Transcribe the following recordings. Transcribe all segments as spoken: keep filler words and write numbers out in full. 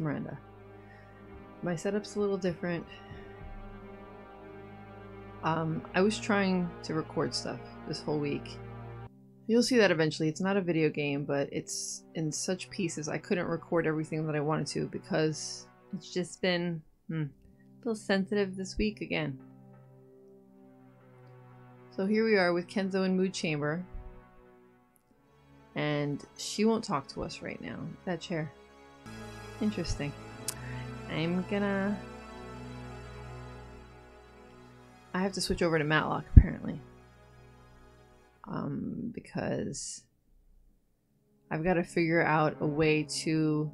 It's Miranda. My setup's a little different. Um, I was trying to record stuff this whole week. You'll see that eventually. It's not a video game, but it's in such pieces. I couldn't record everything that I wanted to because it's just been hmm, a little sensitive this week again. So here we are with Kenzo in Mood Chamber. And she won't talk to us right now. That chair. Interesting. I'm gonna... I have to switch over to Matlock, apparently. Um, because I've got to figure out a way to...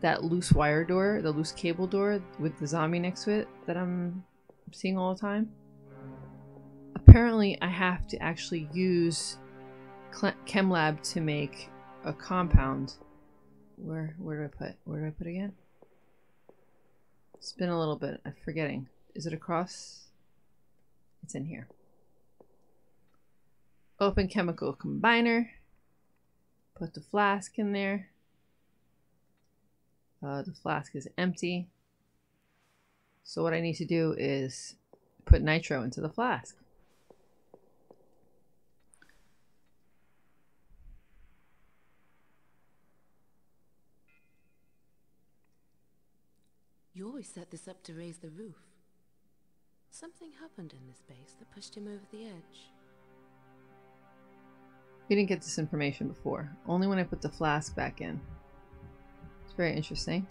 that loose wire door, the loose cable door with the zombie next to it that I'm seeing all the time. Apparently, I have to actually use Chem Lab to make a compound. Where, where do I put? Where do I put again? It's been a little bit. I'm forgetting. Is it across? It's in here. Open chemical combiner. Put the flask in there. Uh, the flask is empty. So what I need to do is put nitro into the flask. You always set this up to raise the roof. Something happened in this base that pushed him over the edge. We didn't get this information before, only when I put the flask back in. It's very interesting.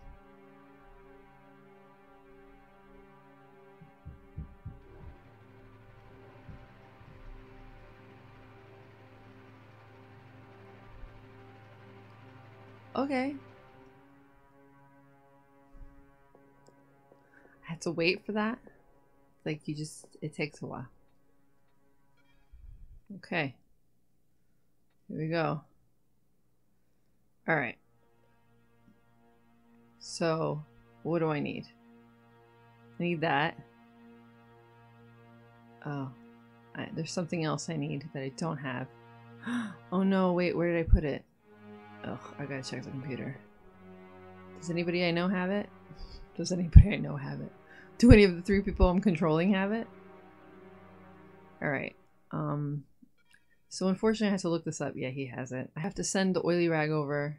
Okay. To wait for that, like you just, it takes a while. Okay, here we go. All right, so what do I need? I need that. Oh, I, there's something else I need that I don't have. Oh no, wait, where did I put it? Oh, I gotta check the computer. Does anybody I know have it? Does anybody I know have it? Do any of the three people I'm controlling have it? Alright. Um, so unfortunately I have to look this up. Yeah, he has it. I have to send the oily rag over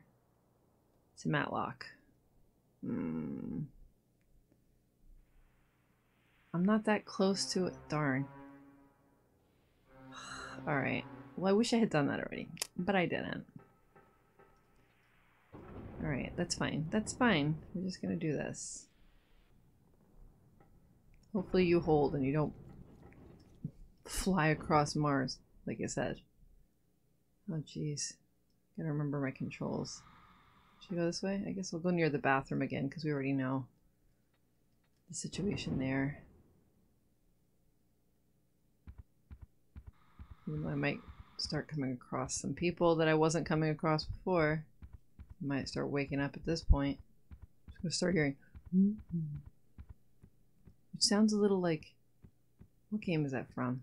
to Matlock. Hmm. I'm not that close to it. Darn. Alright. Well, I wish I had done that already. But I didn't. Alright, that's fine. That's fine. We're just gonna do this. Hopefully you hold and you don't fly across Mars, like I said. Oh jeez, gotta remember my controls. Should we go this way? I guess we'll go near the bathroom again because we already know the situation there. Even though I might start coming across some people that I wasn't coming across before. I might start waking up at this point. I'm just gonna start hearing. Mm-hmm. It sounds a little like, what game is that from?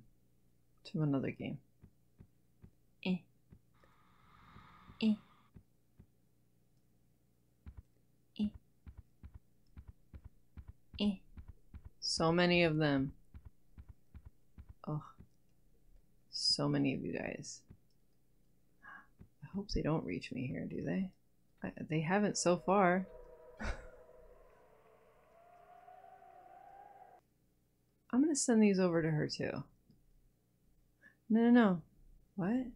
It's from another game. Eh. Eh. Eh. Eh. So many of them. Oh. So many of you guys. I hope they don't reach me here, do they? I, they haven't so far. I'm gonna send these over to her too. No, no, no. What?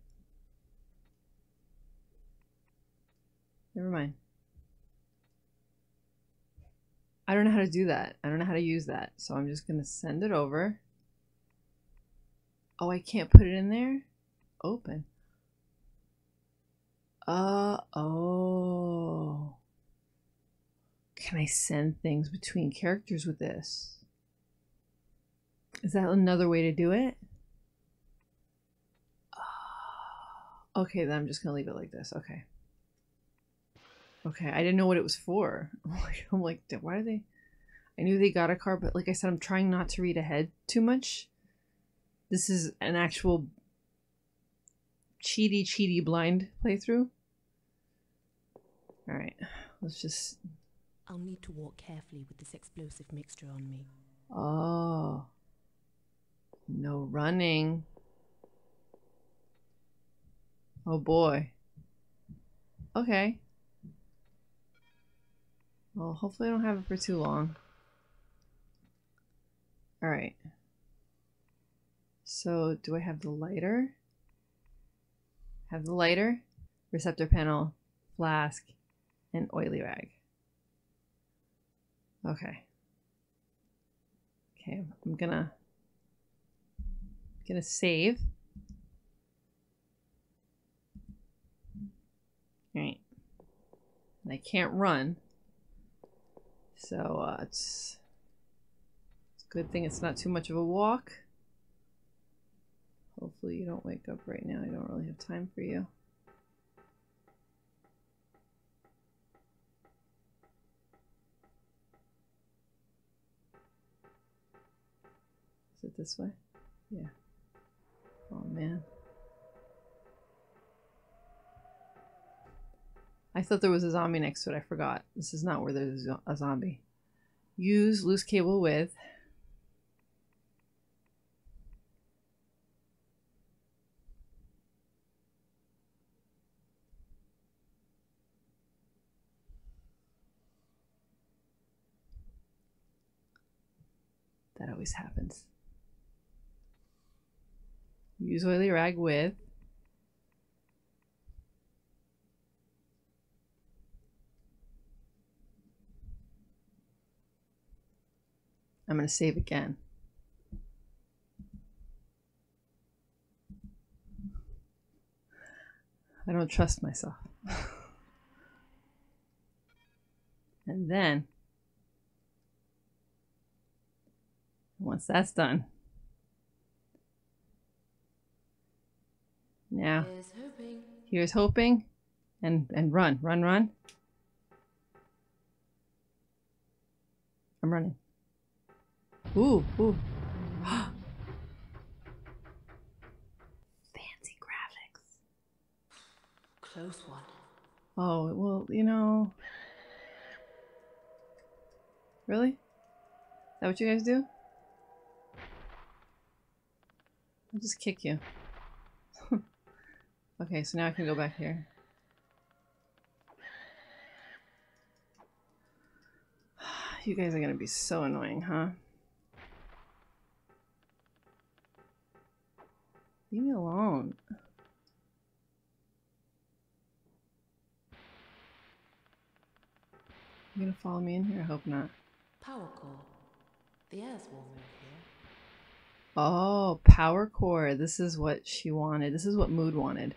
Never mind. I don't know how to do that. I don't know how to use that. So I'm just gonna send it over. Oh, I can't put it in there? Open. Uh oh. Can I send things between characters with this? Is that another way to do it? Oh, okay, then I'm just gonna leave it like this. Okay. Okay, I didn't know what it was for. I'm like, why are they? I knew they got a car, but like I said, I'm trying not to read ahead too much. This is an actual cheaty, cheaty blind playthrough. All right, Let's just. I'll need to walk carefully with this explosive mixture on me. Oh. No running. Oh boy. Okay. Well, hopefully I don't have it for too long. Alright. So, do I have the lighter? Have the lighter, receptor panel, flask, and oily rag. Okay. Okay, I'm gonna... gonna save. Alright. And I can't run. So, uh, it's... it's a good thing it's not too much of a walk. Hopefully you don't wake up right now. I don't really have time for you. Is it this way? Yeah. Oh man. I thought there was a zombie next to it. I forgot. This is not where there's a zombie. Use loose cable with... That always happens. Use oily rag with I'm going to save again. I don't trust myself. And then, once that's done, now here's hoping, here's hoping and, and run, run, run. I'm running. Ooh, ooh. Fancy graphics. Close one. Oh, well, you know. Really? Is that what you guys do? I'll just kick you. Okay, so now I can go back here. You guys are gonna be so annoying, huh? Leave me alone. You gonna follow me in here? I hope not. Power core. The air's warm in here. Oh, power core. This is what she wanted. This is what Mood wanted.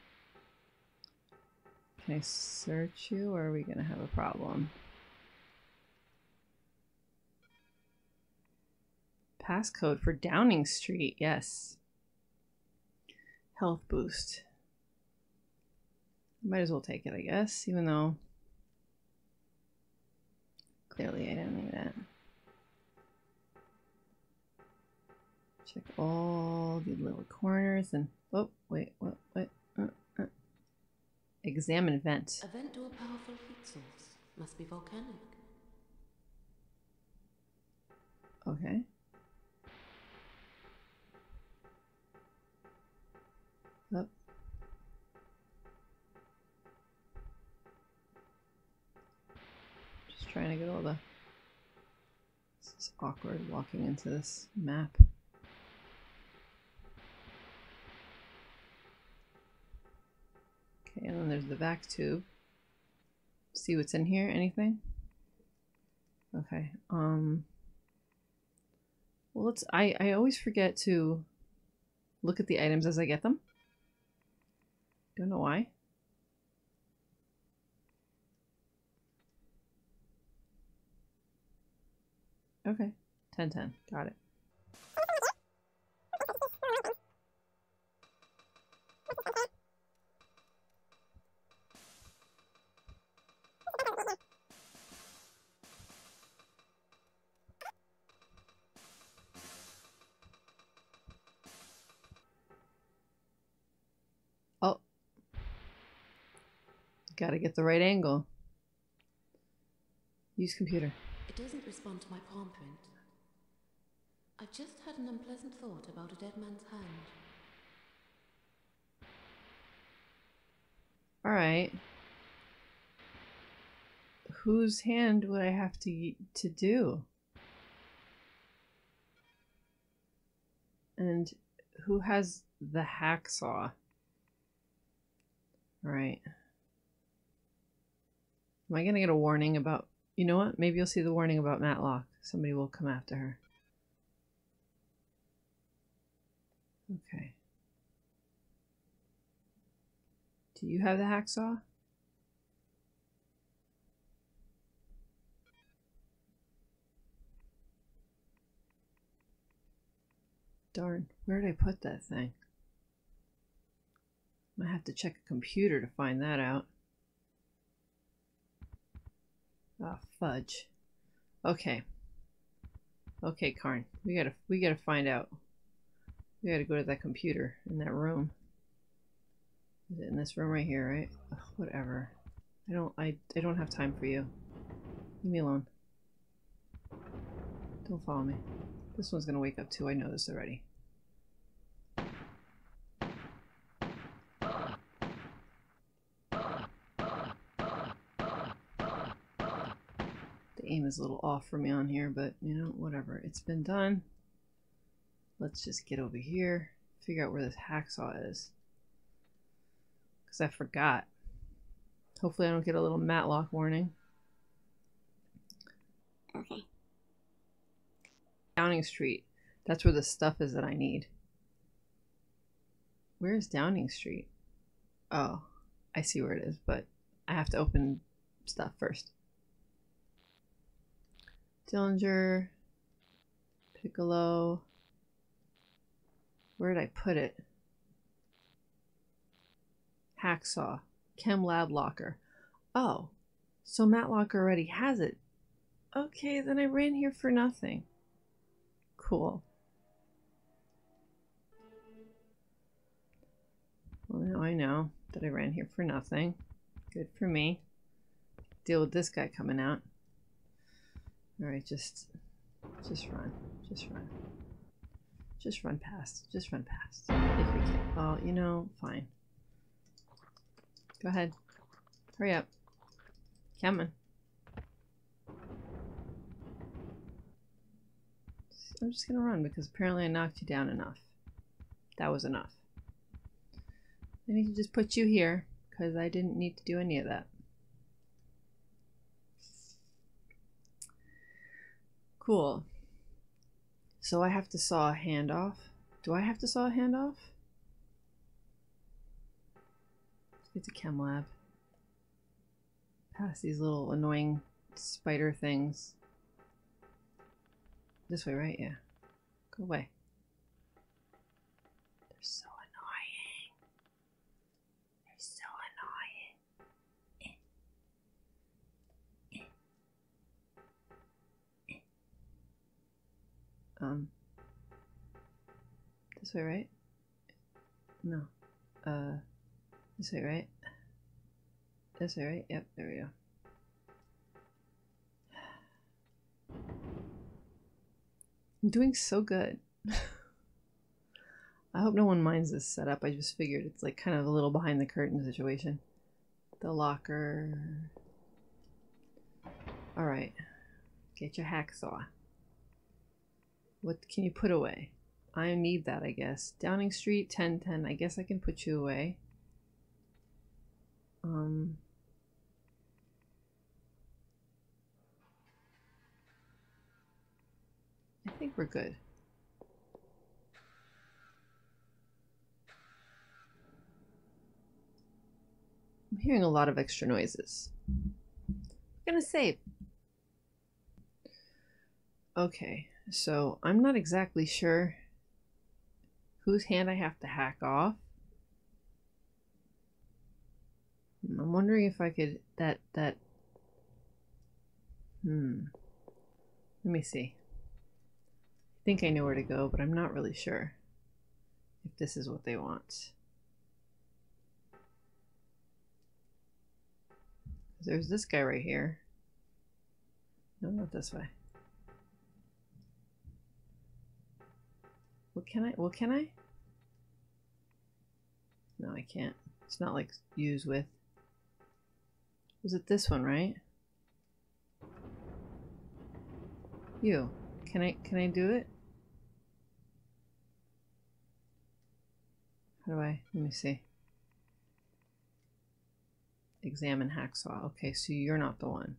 Can I search you, or are we gonna have a problem? Passcode for Downing Street. Yes. Health boost. Might as well take it, I guess, even though clearly I don't need that. Check all the little corners and oh wait, what, what? Uh, uh. Examine vent. A vent to a powerful heat source. Must be volcanic. Okay. Up. Just trying to get all the... This is awkward walking into this map. Okay, and then there's the vac tube. See what's in here? Anything? Okay. Um. Well, let's... I, I always forget to look at the items as I get them. Don't know why. Okay. ten ten. Got it. Gotta get the right angle. Use computer. It doesn't respond to my palm print. I've just had an unpleasant thought about a dead man's hand. Alright. Whose hand would I have to to do? And who has the hacksaw? Alright. Am I gonna get a warning about... You know what? Maybe you'll see the warning about Matlock. Somebody will come after her. Okay. Do you have the hacksaw? Darn, where did I put that thing? I have to check a computer to find that out. Ah, oh, fudge. Okay. Okay, Karne. We gotta we gotta find out. We gotta go to that computer in that room. Is it in this room right here, right? Ugh, whatever. I don't I I don't have time for you. Leave me alone. Don't follow me. This one's gonna wake up too, I know this already. The aim is a little off for me on here, but you know, whatever. It's been done. Let's just get over here, figure out where this hacksaw is. Because I forgot. Hopefully I don't get a little Matlock warning. Okay. Downing Street. That's where the stuff is that I need. Where is Downing Street? Oh, I see where it is, but I have to open stuff first. Dillinger, Piccolo. Where did I put it? Hacksaw, Chem Lab Locker. Oh, so Matlock already has it. Okay, then I ran here for nothing. Cool. Well, now I know that I ran here for nothing. Good for me. Deal with this guy coming out. All right, just, just run, just run, just run past, just run past. If we can. Oh, you know, fine. Go ahead, hurry up. Come on. I'm just gonna run because apparently I knocked you down enough. That was enough. I need to just put you here because I didn't need to do any of that. Cool. So I have to saw a hand off. Do I have to saw a hand off? It's a chem lab. Past these little annoying spider things. This way, right? Yeah. Go away. They're so annoying. They're so annoying. Um, this way, right? No. Uh, this way, right? This way, right? Yep, there we go. I'm doing so good. I hope no one minds this setup. I just figured it's like kind of a little behind the curtain situation. The locker. Alright. Get your hacksaw. What can you put away? I need that, I guess. Downing Street, ten ten. I guess I can put you away. Um. I think we're good. I'm hearing a lot of extra noises. I'm gonna save. Okay. So I'm not exactly sure whose hand I have to hack off. I'm wondering if I could that that hmm let me see. I think I know where to go, but I'm not really sure if this is what they want. There's this guy right here. No, not this way. Well, can I? Well, can I? No, I can't. It's not like use with. Was it this one, right? You. Can I, can I do it? How do I, let me see. Examine hacksaw. Okay, so you're not the one.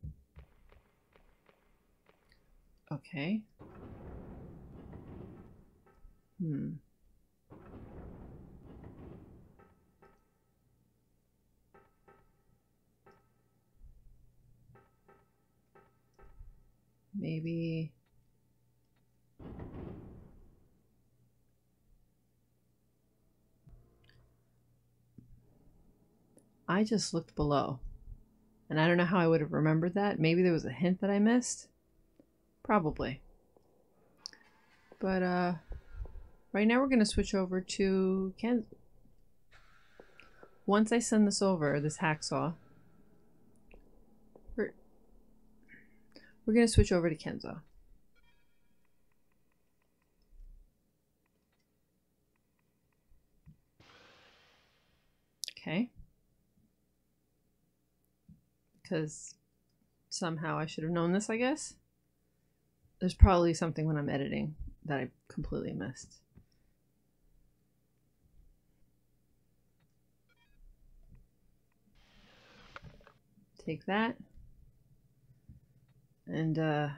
Okay. Hmm. Maybe... I just looked below, and I don't know how I would have remembered that. Maybe there was a hint that I missed. Probably. But uh, right now we're going to switch over to Ken. Once I send this over, this hacksaw, we're, we're going to switch over to Kenzo. Okay. Because somehow I should have known this, I guess. There's probably something when I'm editing that I completely missed. Take that. And, uh...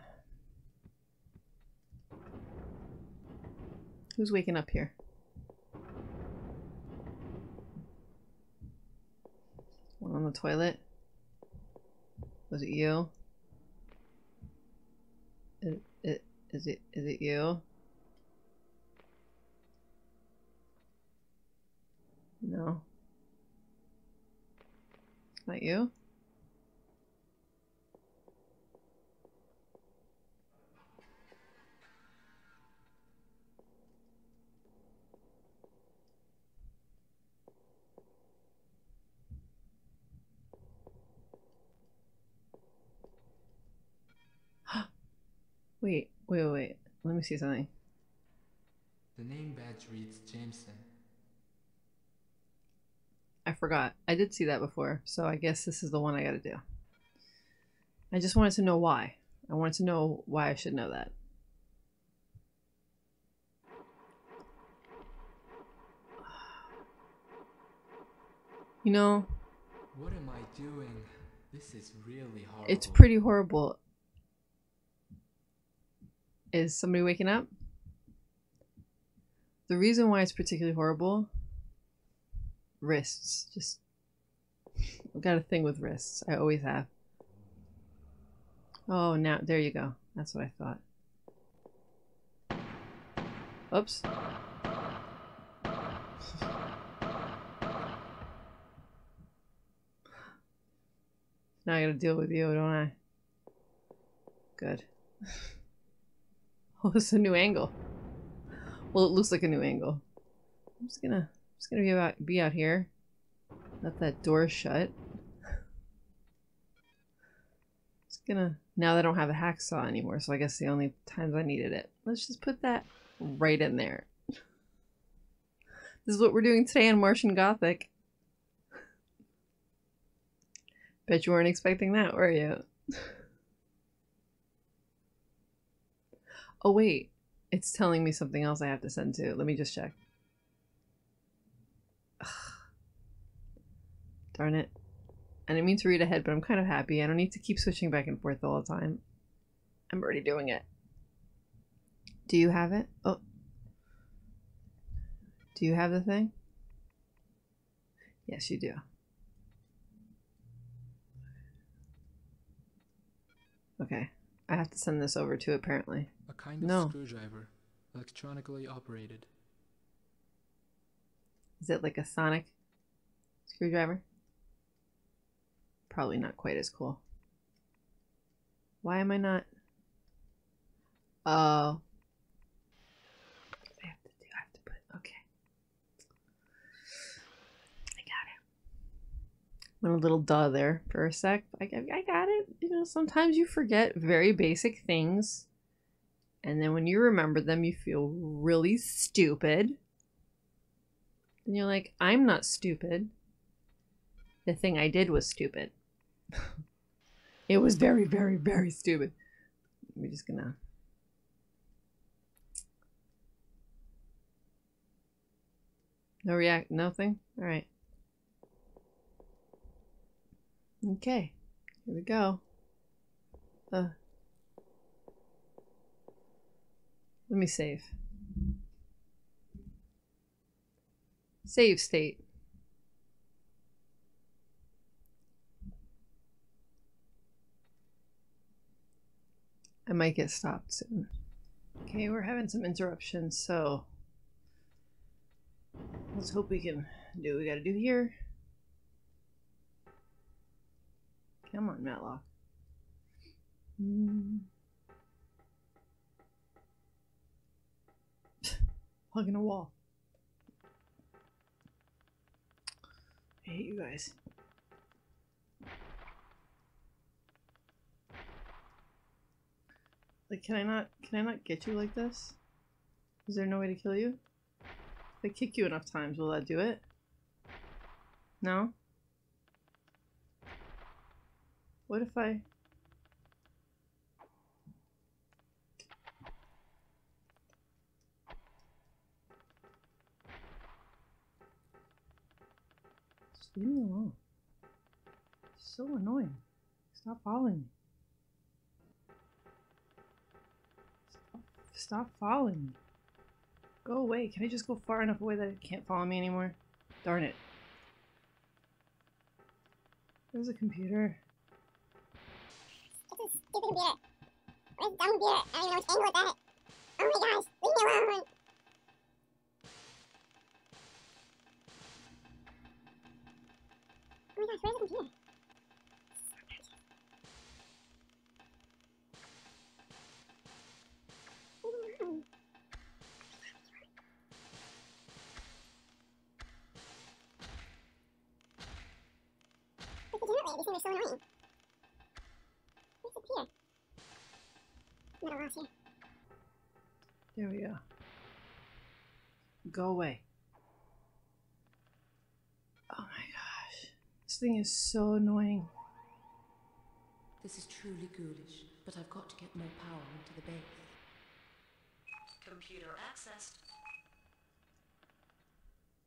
who's waking up here? One on the toilet. Was it you? Is it, is it, is it you? No. It's not you? Wait, wait, wait, let me see something. The name badge reads Jameson. I forgot. I did see that before, so I guess this is the one I gotta do. I just wanted to know why. I wanted to know why I should know that. You know... What am I doing? This is really horrible. It's pretty horrible. Is somebody waking up? The reason why it's particularly horrible, wrists. Just, I've got a thing with wrists. I always have. Oh, now, there you go. That's what I thought. Oops. Now I gotta deal with you, don't I? Good. Oh, it's a new angle. Well, it looks like a new angle. I'm just gonna, just gonna be about, be out here. Let that door shut. Just gonna. Now they don't have a hacksaw anymore, so I guess the only times I needed it. Let's just put that right in there. This is what we're doing today in Martian Gothic. Bet you weren't expecting that, were you? Oh wait, it's telling me something else I have to send to. Let me just check. Ugh. Darn it. I didn't mean to read ahead, but I'm kind of happy. I don't need to keep switching back and forth all the time. I'm already doing it. Do you have it? Oh. Do you have the thing? Yes, you do. Okay. I have to send this over to apparently. A kind of no. Screwdriver, electronically operated. Is it like a sonic screwdriver? Probably not quite as cool. Why am I not? Oh. Uh, I have to do. I have to put. Okay. I got it. A little duh there for a sec. I, I got it. You know, sometimes you forget very basic things. And then when you remember them, you feel really stupid. And you're like, I'm not stupid. The thing I did was stupid. It was very, very, very stupid. We're just gonna... No react, nothing? All right. Okay, here we go. Uh, let me save. Save state. I might get stopped soon. Okay, we're having some interruptions, so let's hope we can do what we gotta do here. Come on, Matlock. Mm. Hugging a wall. I hate you guys. Like, can I not, can I not get you like this? Is there no way to kill you? If I kick you enough times, will that do it? No? What if I... Just leave me alone. It's so annoying. Stop following me. Stop, stop following me. Go away. Can I just go far enough away that it can't follow me anymore? Darn it. There's a computer. Stupid computer. What a dumb computer. I don't even know which angle it's at. Oh my gosh, leave me alone. Oh my gosh, where's the computer? This thing is so annoying. There we go. Go away. Oh my gosh. This thing is so annoying. This is truly ghoulish, but I've got to get more power into the base. Computer accessed.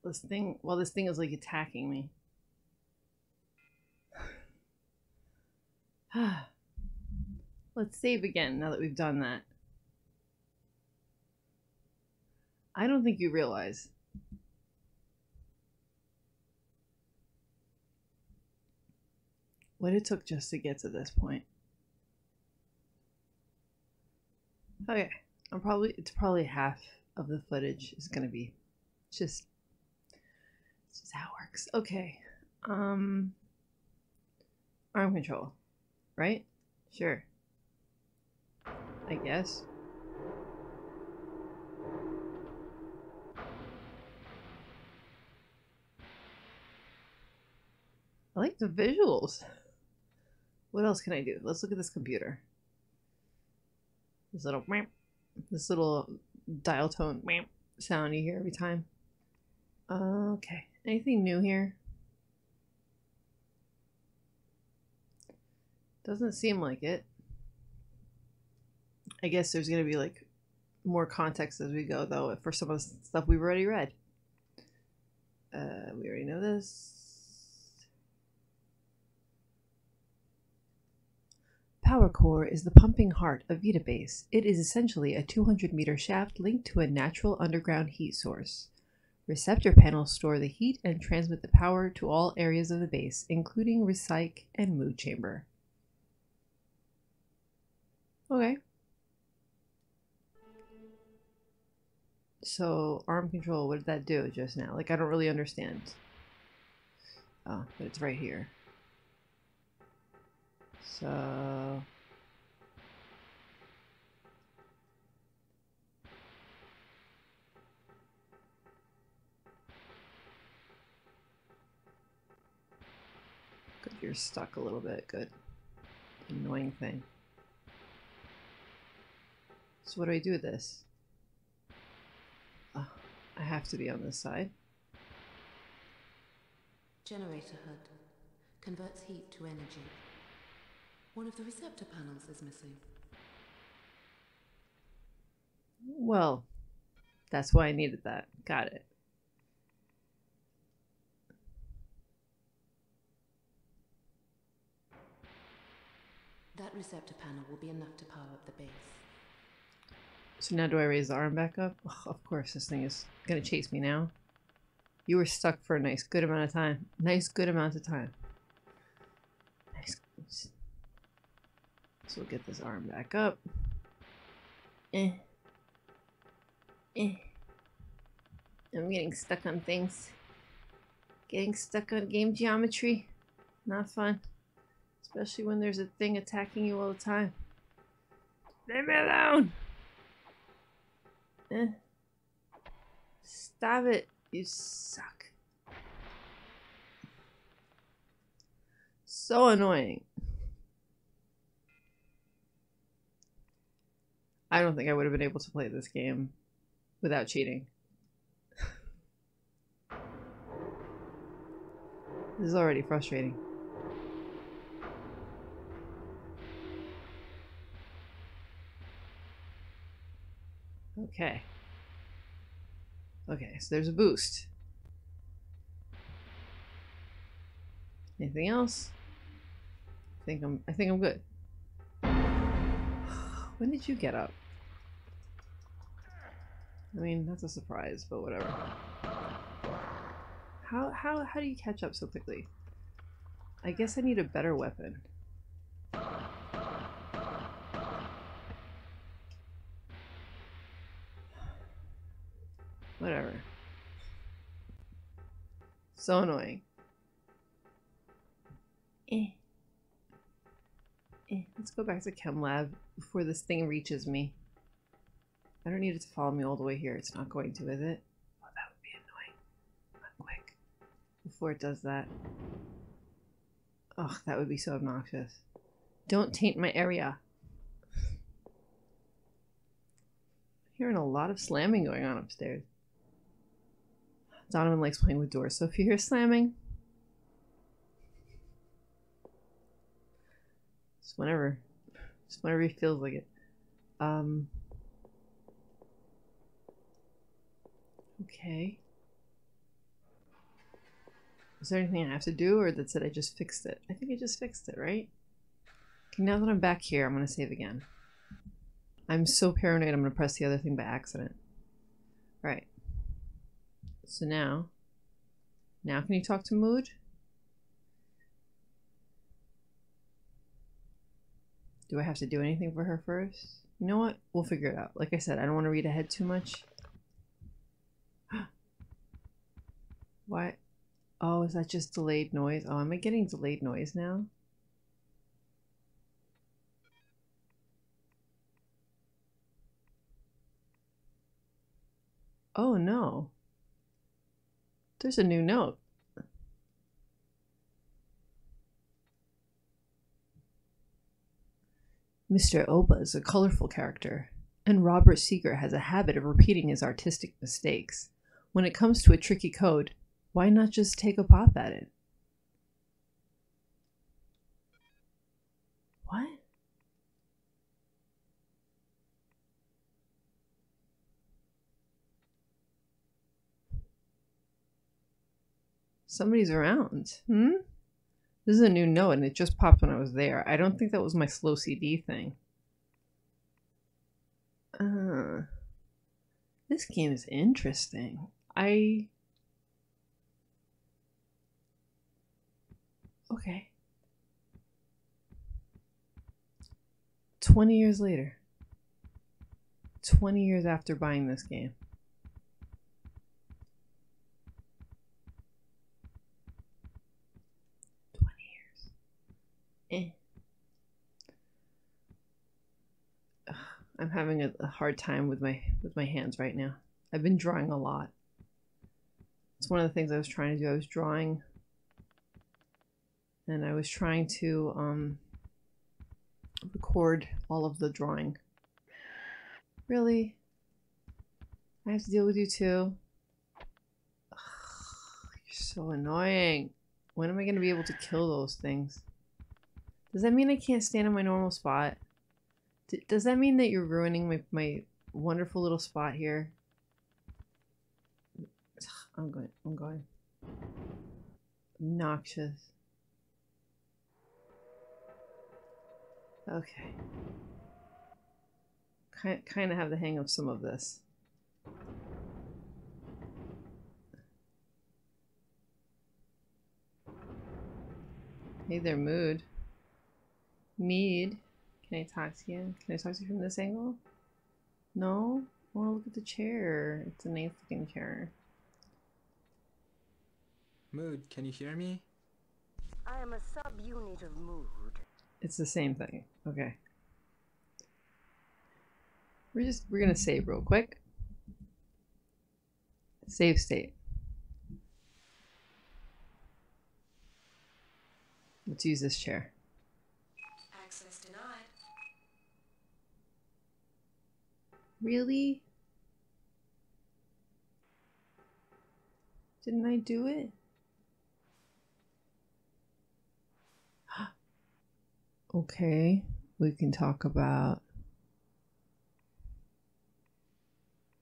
This thing, well, this thing is like attacking me. Ah. Let's save again now that we've done that. I don't think you realize. What it took just to get to this point. Okay, I'm probably, it's probably half of the footage is gonna be just, it's just how it works. Okay, um, arm control, right? Sure. I guess. I like the visuals. What else can I do? Let's look at this computer. This little this little dial tone sound you hear every time. Okay. Anything new here? Doesn't seem like it. I guess there's going to be like more context as we go, though, for some of the stuff we've already read. Uh, we already know this. Power core is the pumping heart of Vita Base. It is essentially a two hundred meter shaft linked to a natural underground heat source. Receptor panels store the heat and transmit the power to all areas of the base, including Psych and Mood Chamber. Okay. So, arm control, what did that do just now? Like, I don't really understand. Oh, but it's right here. So... stuck a little bit. Good. Annoying thing. So what do I do with this? Oh, I have to be on this side. Generator H U D. Converts heat to energy. One of the receptor panels is missing. Well, that's why I needed that. Got it. That receptor panel will be enough to power up the base. So now do I raise the arm back up? Oh, of course, this thing is going to chase me now. You were stuck for a nice good amount of time. Nice good amount of time. Nice. So we'll get this arm back up. Eh. Eh. I'm getting stuck on things. Getting stuck on game geometry. Not fun. Especially when there's a thing attacking you all the time. Leave me alone! Eh. Stop it. You suck. So annoying. I don't think I would have been able to play this game without cheating. This is already frustrating. Okay. Okay, so there's a boost. Anything else? I think I'm I think I'm good. When did you get up? I mean, that's a surprise, but whatever. How how how do you catch up so quickly? I guess I need a better weapon. Whatever. So annoying. Eh. Eh. Let's go back to Chem Lab before this thing reaches me. I don't need it to follow me all the way here. It's not going to, is it? Oh, that would be annoying. Not quick. Before it does that. Ugh, that would be so obnoxious. Don't taint my area. Hearing a lot of slamming going on upstairs. Donovan likes playing with doors, so if you hear slamming, just whenever, just whenever he feels like it. Um, okay. Is there anything I have to do, or that's it? I just fixed it. I think I just fixed it, right? Okay, now that I'm back here, I'm gonna save again. I'm so paranoid I'm gonna press the other thing by accident. All right. So now, now can you talk to Mood? Do I have to do anything for her first? You know what? We'll figure it out. Like I said, I don't want to read ahead too much. Why? Oh, is that just delayed noise? Oh, am I getting delayed noise now? Oh no. There's a new note. Mister Oba is a colorful character, and Robert Seeger has a habit of repeating his artistic mistakes. When it comes to a tricky code, why not just take a pop at it? What? Somebody's around. Hmm? This is a new note and it just popped when I was there. I don't think that was my slow C D thing. Uh, this game is interesting. I... Okay. twenty years later. twenty years after buying this game. Eh. Ugh, I'm having a, a hard time with my with my hands right now. I've been drawing a lot. It's one of the things I was trying to do. I was drawing and I was trying to um, record all of the drawing. Really? I have to deal with you too? Ugh, you're so annoying. When am I going to be able to kill those things? Does that mean I can't stand in my normal spot? D- does that mean that you're ruining my, my wonderful little spot here? I'm going. I'm going. Obnoxious. Okay. Kind kind of have the hang of some of this. Hey there, Mood. Mead. Can I talk to you? Can I talk to you from this angle? No? I want to look at the chair. It's a nice looking chair. Mood, can you hear me? I am a subunit of Mood. It's the same thing. Okay. We're just we're gonna save real quick. Save state. Let's use this chair. Access denied. Really? Didn't I do it? Okay, we can talk about.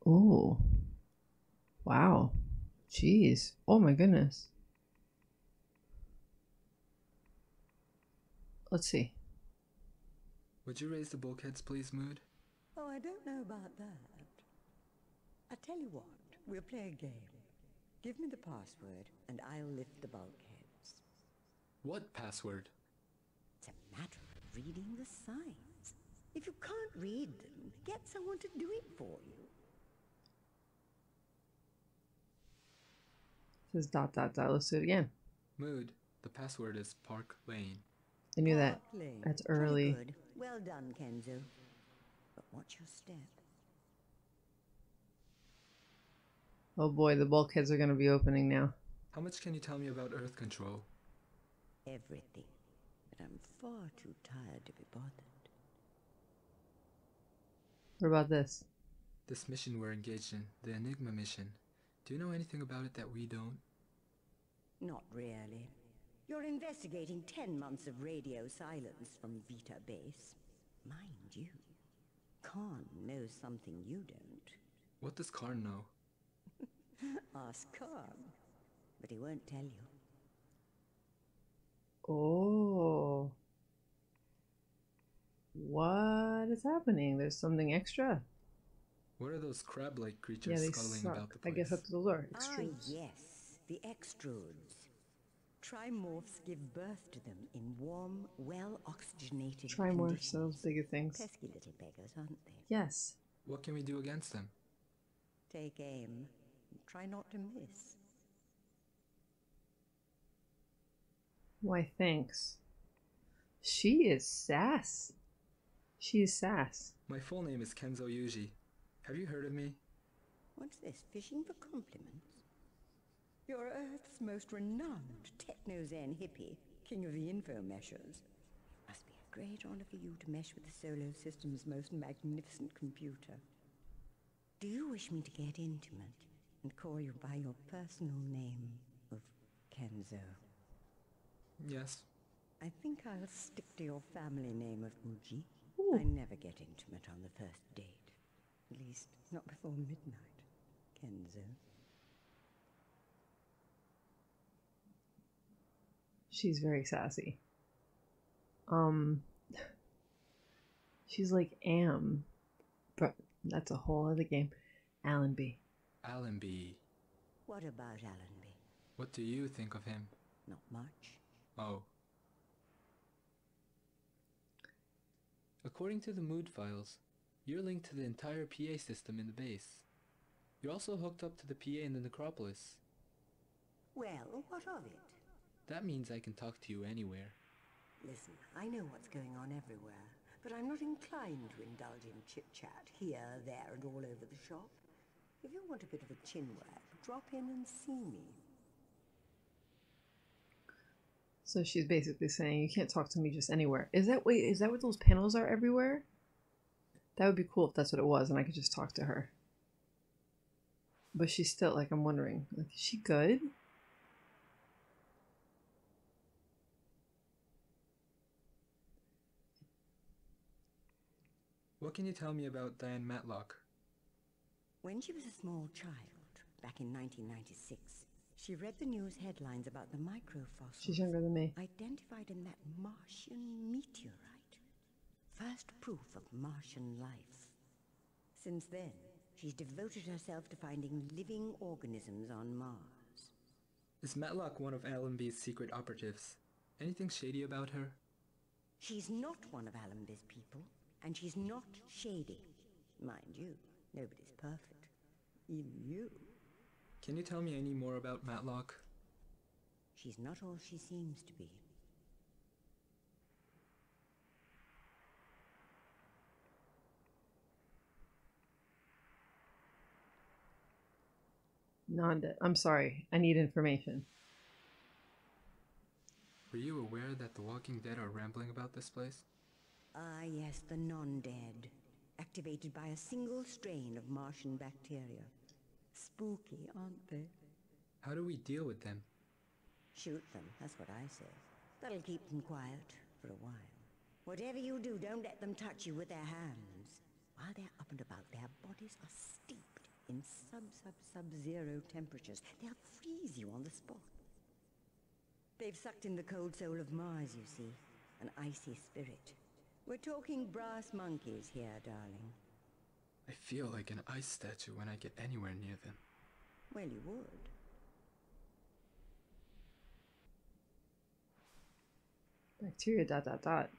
Oh, wow. Jeez. Oh my goodness. Let's see. Would you raise the bulkheads, please, Mood? Oh, I don't know about that. I tell you what, we'll play a game. Give me the password, and I'll lift the bulkheads. What password? It's a matter of reading the signs. If you can't read them, get someone to do it for you. It says dot dot dot. Let's do it again. Mood, the password is Park Lane. I knew Park that. Lane. That's early. Good. Well done, Kenzo. But watch your step. Oh boy, the bulkheads are going to be opening now. How much can you tell me about Earth control? Everything. But I'm far too tired to be bothered. What about this? This mission we're engaged in, the Enigma mission. Do you know anything about it that we don't? Not really. You're investigating ten months of radio silence from Vita Base. Mind you, Karne knows something you don't. What does Karne know? Ask Karne, but he won't tell you. Oh, what is happening? There's something extra. What are those crab-like creatures yeah, scuttling suck. about the place? I guess up to the lure. Extrudes. Ah, yes, the extrudes. Trimorphs give birth to them in warm, well-oxygenated Trimorphs, those bigger things. Pesky little beggars, aren't they? Yes. What can we do against them? Take aim and try not to miss. Why, thanks. She is sass. She is sass. My full name is Kenzo Yuji. Have you heard of me? What's this? Fishing for compliments? You're Earth's most renowned techno-zen hippie, king of the info-meshers. Must be a great honor for you to mesh with the solar system's most magnificent computer. Do you wish me to get intimate and call you by your personal name of Kenzo? Yes. I think I'll stick to your family name of Uji. Ooh. I never get intimate on the first date. At least, not before midnight, Kenzo. She's very sassy. Um... She's like Am. But that's a whole other game. Allenby. Allenby. What about Allenby? What do you think of him? Not much. Oh. According to the Mood files, you're linked to the entire P A system in the base. You're also hooked up to the P A in the necropolis. Well, what of it? That means I can talk to you anywhere. Listen, I know what's going on everywhere, but I'm not inclined to indulge in chit-chat here, there, and all over the shop. If you want a bit of a chinwag, drop in and see me. So she's basically saying you can't talk to me just anywhere. Is that wait, is that what those panels are everywhere? That would be cool if that's what it was and I could just talk to her. But she's still like, I'm wondering, like, is she good? What can you tell me about Diane Matlock? When she was a small child, back in nineteen ninety-six, she read the news headlines about the microfossils. She's younger than me. Identified in that Martian meteorite. First proof of Martian life. Since then, she's devoted herself to finding living organisms on Mars. Is Matlock one of Allenby's secret operatives? Anything shady about her? She's not one of Allenby's people, and she's not shady. Mind you, nobody's perfect. Even you. Can you tell me any more about Matlock? She's not all she seems to be. Nanda, I'm sorry. I need information. Were you aware that the Walking Dead are rambling about this place? Ah, yes, the non-dead. Activated by a single strain of Martian bacteria. Spooky, aren't they? How do we deal with them? Shoot them, that's what I say. That'll keep them quiet for a while. Whatever you do, don't let them touch you with their hands. While they're up and about, their bodies are steeped in sub-sub-sub-zero temperatures. They'll freeze you on the spot. They've sucked in the cold soul of Mars, you see. An icy spirit. We're talking brass monkeys here, darling. I feel like an ice statue when I get anywhere near them. Well, you would. Bacteria dot dot dot.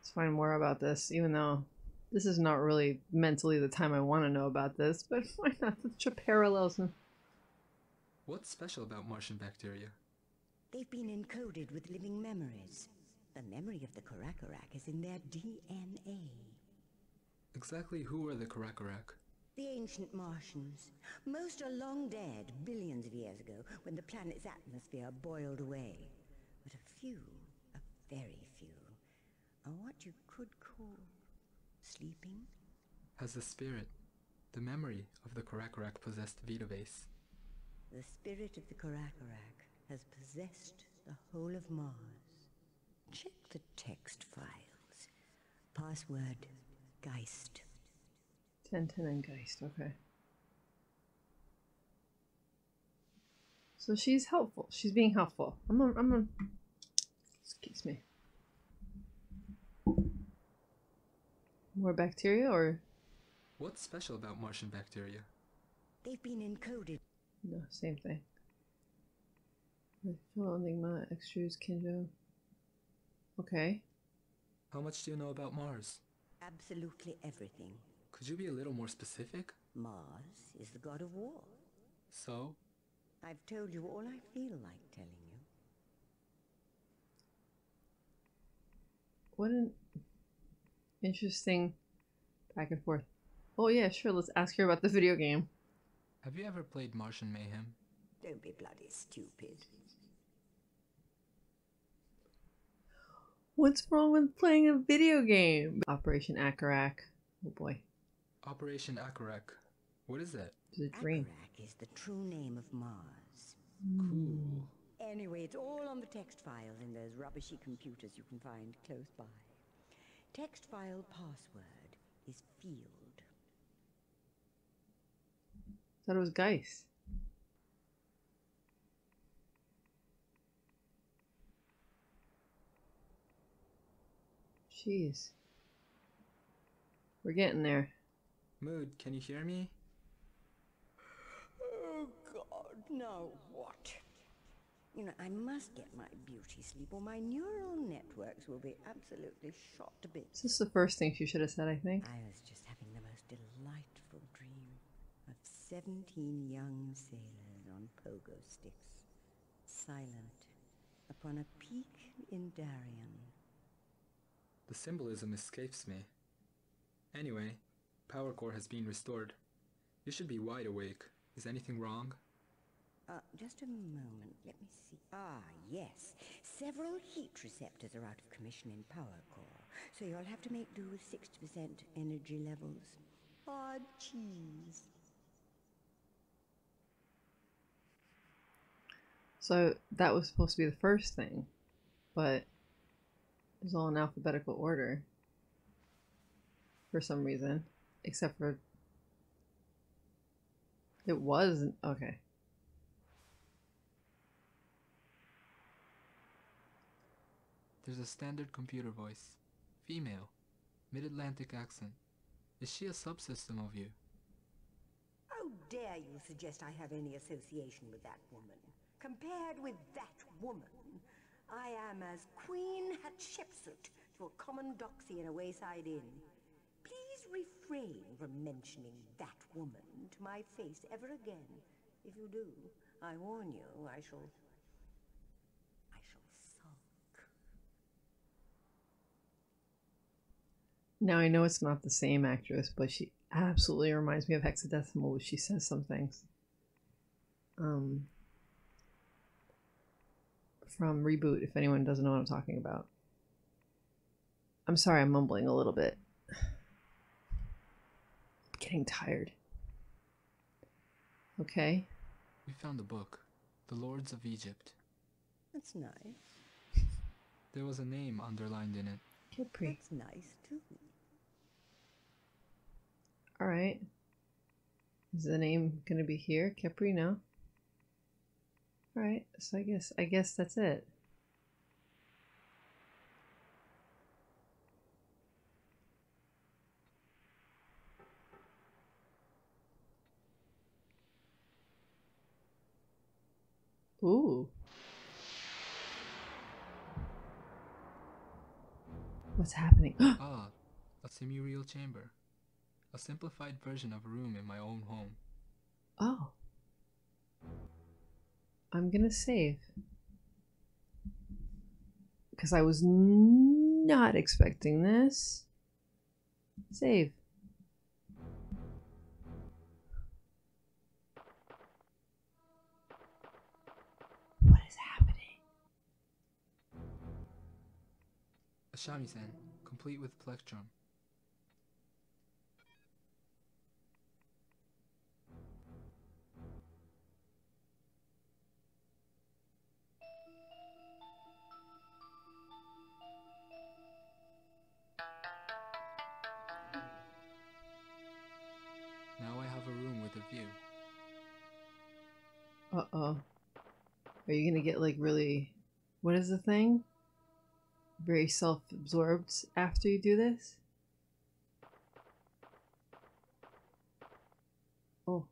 Let's find more about this, even though this is not really mentally the time I want to know about this, but why not? Such a parallelism. What's special about Martian bacteria? They've been encoded with living memories. The memory of the Korakorak is in their D N A. Exactly who are the Korakorak? The ancient Martians. Most are long dead, billions of years ago, when the planet's atmosphere boiled away. But a few, a very few, are what you could call sleeping. Has the spirit, the memory of the Korakorak possessed Vita Base? The spirit of the Korakorak has possessed the whole of Mars. Check the text files. Password. Geist. Tenten and Geist, okay. So she's helpful. She's being helpful. I'm on, I'm on. Excuse me. More bacteria or? What's special about Martian bacteria? They've been encoded. No, same thing. Enigma, extrudes, Kenzo. Okay. How much do you know about Mars? Absolutely everything. Could you be a little more specific? Mars is the god of war. So? I've told you all I feel like telling you. What an interesting back and forth. Oh yeah, sure, let's ask her about the video game. Have you ever played Martian Mayhem? Don't be bloody stupid. What's wrong with playing a video game? Operation Akarak. Oh boy. Operation Akarak. What is that? It's a dream. Akarak is the true name of Mars. Cool. Anyway, it's all on the text files in those rubbishy computers you can find close by. Text file password is field. Thought it was Geist. Jeez. We're getting there. Mood, can you hear me? Oh god, now what? You know, I must get my beauty sleep or my neural networks will be absolutely shot to bits. This is the first thing she should have said, I think. I was just having the most delightful dream of seventeen young sailors on pogo sticks, silent, upon a peak in Darien. The symbolism escapes me. Anyway, power core has been restored. You should be wide awake. Is anything wrong? Uh, just a moment, let me see. Ah, yes. Several heat receptors are out of commission in power core, so you'll have to make do with sixty percent energy levels. Hard cheese. So that was supposed to be the first thing, but it was all in alphabetical order for some reason, except for it wasn't. Okay. There's a standard computer voice. Female. Mid-Atlantic accent. Is she a subsystem of you? How dare you suggest I have any association with that woman? Compared with that woman, I am as Queen Hatshepsut to a common doxy in a wayside inn. Please refrain from mentioning that woman to my face ever again. If you do, I warn you, I shall... I shall... Now, I know it's not the same actress, but she absolutely reminds me of Hexadecimal when she says some things. Um, from Reboot, if anyone doesn't know what I'm talking about. I'm sorry, I'm mumbling a little bit. I'm getting tired. Okay. We found a book. The Lords of Egypt. That's nice. There was a name underlined in it. Kepri. That's nice, too. Alright. Is the name going to be here? Kepri? No? Alright, so I guess, I guess that's it. Ooh. What's happening? Ah, a semi-real chamber. A simplified version of a room in my own home. Oh. I'm gonna save. Because I was not expecting this. Save. What is happening? A shamisen, complete with plectrum. Uh-oh. Are you gonna get, like, really... What is the thing? Very self-absorbed after you do this? Oh.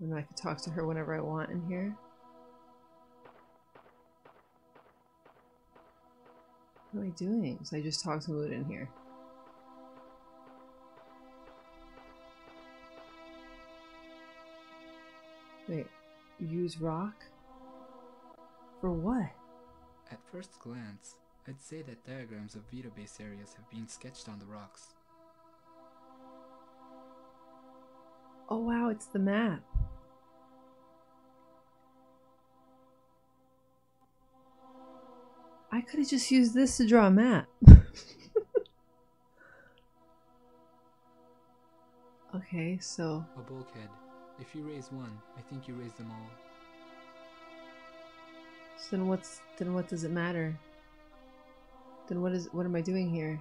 And I can talk to her whenever I want in here. What am I doing? So I just talked to Mood in here. Wait, use rock? For what? At first glance, I'd say that diagrams of Vita Base areas have been sketched on the rocks. Oh wow, it's the map. I could have just used this to draw a map. Okay, so... A bulkhead. If you raise one, I think you raise them all. So then what's then what does it matter? Then what is what am I doing here?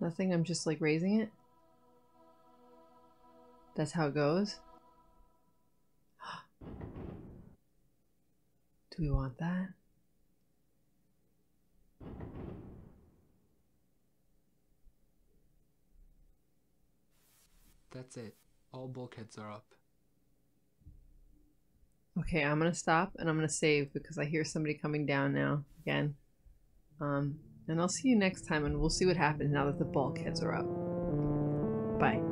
Nothing, I'm just like raising it? That's how it goes? Do we want that? That's it. All bulkheads are up. Okay, I'm gonna stop and I'm gonna save because I hear somebody coming down now again. Um, and I'll see you next time and we'll see what happens now that the bulkheads are up. Bye.